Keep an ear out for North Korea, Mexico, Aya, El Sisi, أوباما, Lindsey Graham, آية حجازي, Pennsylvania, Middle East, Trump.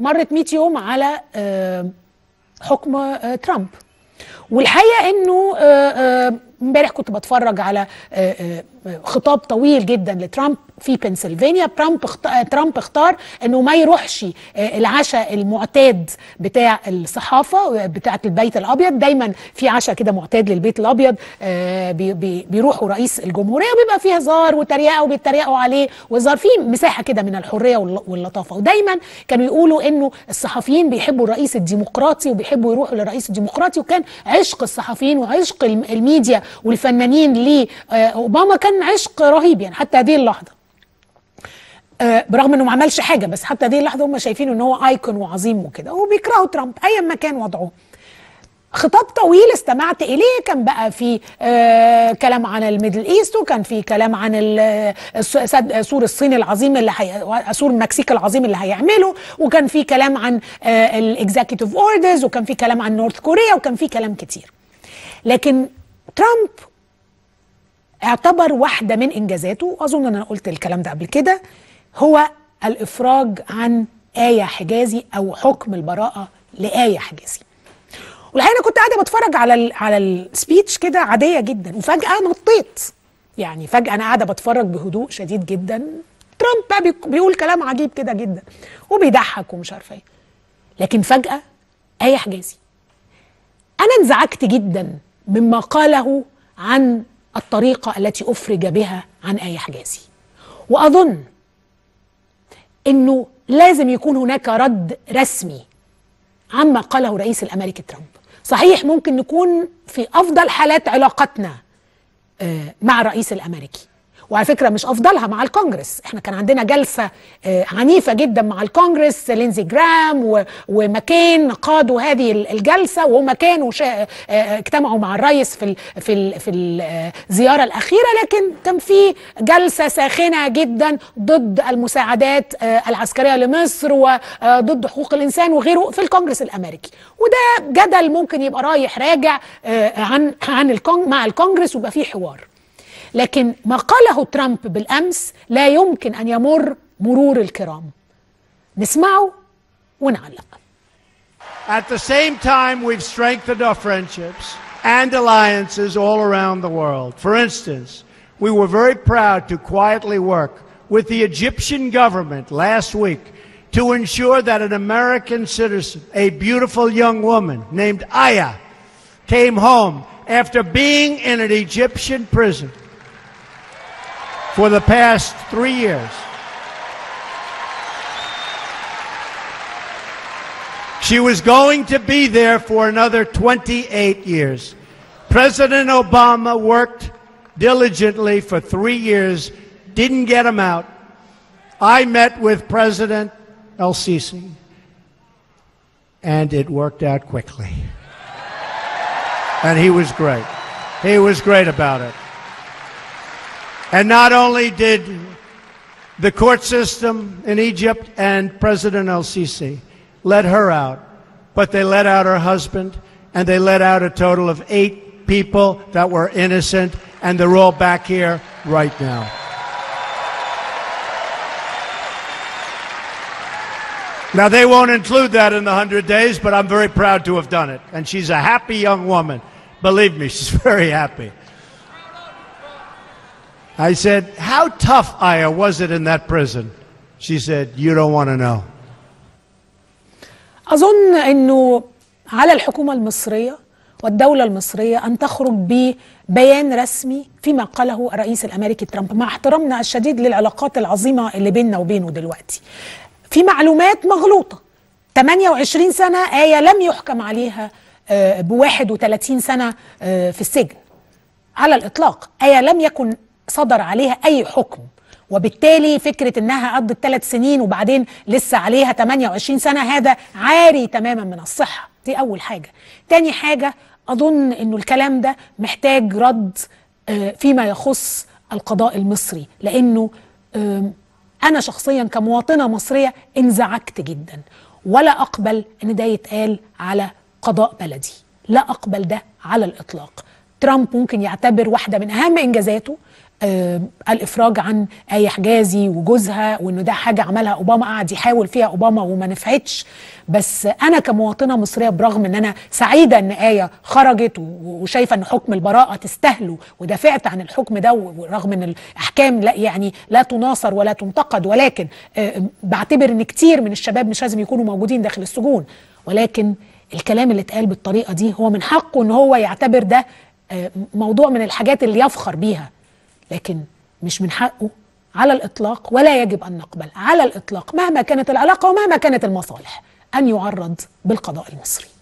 مرت 100 يوم على حكم ترامب. والحقيقه انه امبارح كنت بتفرج على خطاب طويل جدا لترامب في بنسلفانيا. ترامب اختار انه ما يروحش العشاء المعتاد بتاع الصحافه بتاعه البيت الابيض. دايما في عشاء كده معتاد للبيت الابيض، بيروحوا رئيس الجمهوريه وبيبقى فيه هزار وتريقه وبيتريقوا عليه وهزار، فيه مساحه كده من الحريه واللطافه. ودايما كانوا يقولوا انه الصحفيين بيحبوا الرئيس الديمقراطي وبيحبوا يروحوا للرئيس الديمقراطي، وكان عشق الصحفيين وعشق الميديا والفنانين لأوباما كان عشق رهيب يعني حتى هذه اللحظة، برغم انه ما عملش حاجة، بس حتى هذه اللحظة هم شايفين انه هو ايكون وعظيم وكده، وبيكرهوا ترامب ايا ما كان وضعه. خطاب طويل استمعت اليه، كان بقى في كلام عن الميدل ايست، وكان في كلام عن سور الصين العظيم اللي سور المكسيك العظيم اللي هيعمله، وكان في كلام عن الاكزيكتيف اوردرز، وكان في كلام عن نورث كوريا، وكان في كلام كتير. لكن ترامب اعتبر واحدة من إنجازاته، أظن أنا قلت الكلام ده قبل كده، هو الإفراج عن آية حجازي أو حكم البراءة لآية حجازي. والحقيقة أنا كنت قاعدة بتفرج على السبيتش كده عادية جدا، وفجأة نطيت. يعني فجأة أنا قاعدة بتفرج بهدوء شديد جدا، ترامب بقى بيقول كلام عجيب كده جدا وبيضحك ومش عارفة إيه. لكن فجأة آية حجازي. أنا انزعجت جدا مما قاله عن الطريقة التي أفرج بها عن آية حجازي، وأظن أنه لازم يكون هناك رد رسمي عما قاله الرئيس الأمريكي ترامب. صحيح ممكن نكون في أفضل حالات علاقتنا مع الرئيس الأمريكي، وعلى فكرة مش أفضلها مع الكونجرس. احنا كان عندنا جلسة عنيفة جدا مع الكونجرس، لينزي جرام ومكين قادوا هذه الجلسة، وهم كانوا اجتمعوا مع الرئيس في الزيارة الأخيرة، لكن كان في جلسة ساخنة جدا ضد المساعدات العسكرية لمصر وضد حقوق الإنسان وغيره في الكونجرس الأمريكي. وده جدل ممكن يبقى رايح راجع مع الكونجرس ويبقى فيه حوار. لكن ما قاله ترامب بالأمس لا يمكن أن يمر مرور الكرام. نسمعه ونعلق. At the same time, we've strengthened our friendships and alliances all around the world. For instance, we were very proud to quietly work with the Egyptian government last week to ensure that an American citizen, a beautiful young woman named Aya, came home after being in an Egyptian prison. For the past 3 years. She was going to be there for another 28 years. President Obama worked diligently for 3 years, didn't get him out. I met with President El Sisi, and it worked out quickly. And he was great. He was great about it. And not only did the court system in Egypt and President El-Sisi let her out, but they let out her husband, and they let out a total of 8 people that were innocent, and they're all back here right now. Now, they won't include that in the 100 days, but I'm very proud to have done it. And she's a happy young woman. Believe me, she's very happy. I said, how tough, Aya, was it in that prison? She said, you don't want to know. أظن أنه على الحكومة المصرية والدولة المصرية أن تخرج ببيان رسمي فيما قاله الرئيس الأمريكي ترامب، مع احترامنا الشديد للعلاقات العظيمة اللي بيننا وبينه دلوقتي. في معلومات مغلوطة. 28 سنة آية لم يحكم عليها ب31 سنة في السجن على الإطلاق. آية لم يكن صدر عليها أي حكم، وبالتالي فكرة أنها قضت 3 سنين وبعدين لسه عليها 28 سنة هذا عاري تماما من الصحة. دي أول حاجة. تاني حاجة، أظن أنه الكلام ده محتاج رد فيما يخص القضاء المصري، لأنه أنا شخصيا كمواطنة مصرية انزعجت جدا، ولا أقبل أن ده يتقال على قضاء بلدي، لا أقبل ده على الإطلاق. ترامب ممكن يعتبر واحدة من أهم إنجازاته الإفراج عن آية حجازي وجوزها، وإنه ده حاجة عملها أوباما، قعد يحاول فيها أوباما وما نفعتش. بس أنا كمواطنة مصرية برغم إن أنا سعيدة إن آية خرجت وشايفة إن حكم البراءة تستاهله ودافعت عن الحكم ده، ورغم إن الأحكام لا يعني لا تناصر ولا تنتقد، ولكن بعتبر إن كتير من الشباب مش لازم يكونوا موجودين داخل السجون. ولكن الكلام اللي اتقال بالطريقة دي هو من حقه إن هو يعتبر ده موضوع من الحاجات اللي يفخر بيها، لكن مش من حقه على الإطلاق، ولا يجب أن نقبل على الإطلاق مهما كانت العلاقة ومهما كانت المصالح أن يعرض بالقضاء المصري.